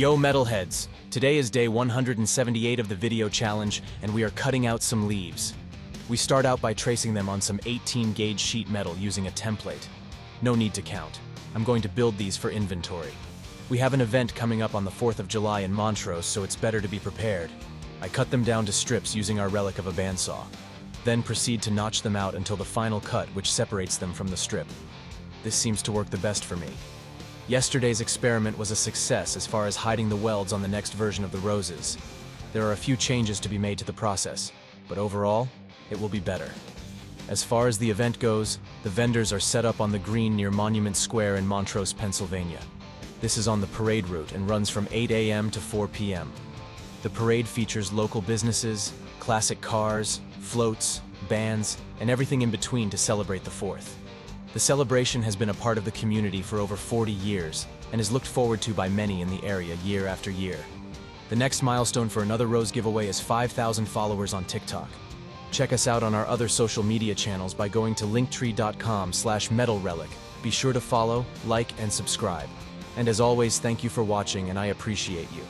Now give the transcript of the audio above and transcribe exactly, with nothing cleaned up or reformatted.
Yo metalheads, today is day one hundred seventy-eight of the video challenge and we are cutting out some leaves. We start out by tracing them on some eighteen gauge sheet metal using a template. No need to count. I'm going to build these for inventory. We have an event coming up on the fourth of July in Montrose, so it's better to be prepared. I cut them down to strips using our relic of a bandsaw. Then proceed to notch them out until the final cut, which separates them from the strip. This seems to work the best for me. Yesterday's experiment was a success as far as hiding the welds on the next version of the roses. There are a few changes to be made to the process, but overall, it will be better. As far as the event goes, the vendors are set up on the green near Monument Square in Montrose, Pennsylvania. This is on the parade route and runs from eight A M to four P M The parade features local businesses, classic cars, floats, bands, and everything in between to celebrate the fourth. The celebration has been a part of the community for over forty years and is looked forward to by many in the area year after year. The next milestone for another rose giveaway is five thousand followers on TikTok. Check us out on our other social media channels by going to linktree dot com slash metalrelic. Be sure to follow, like, and subscribe. And as always, thank you for watching and I appreciate you.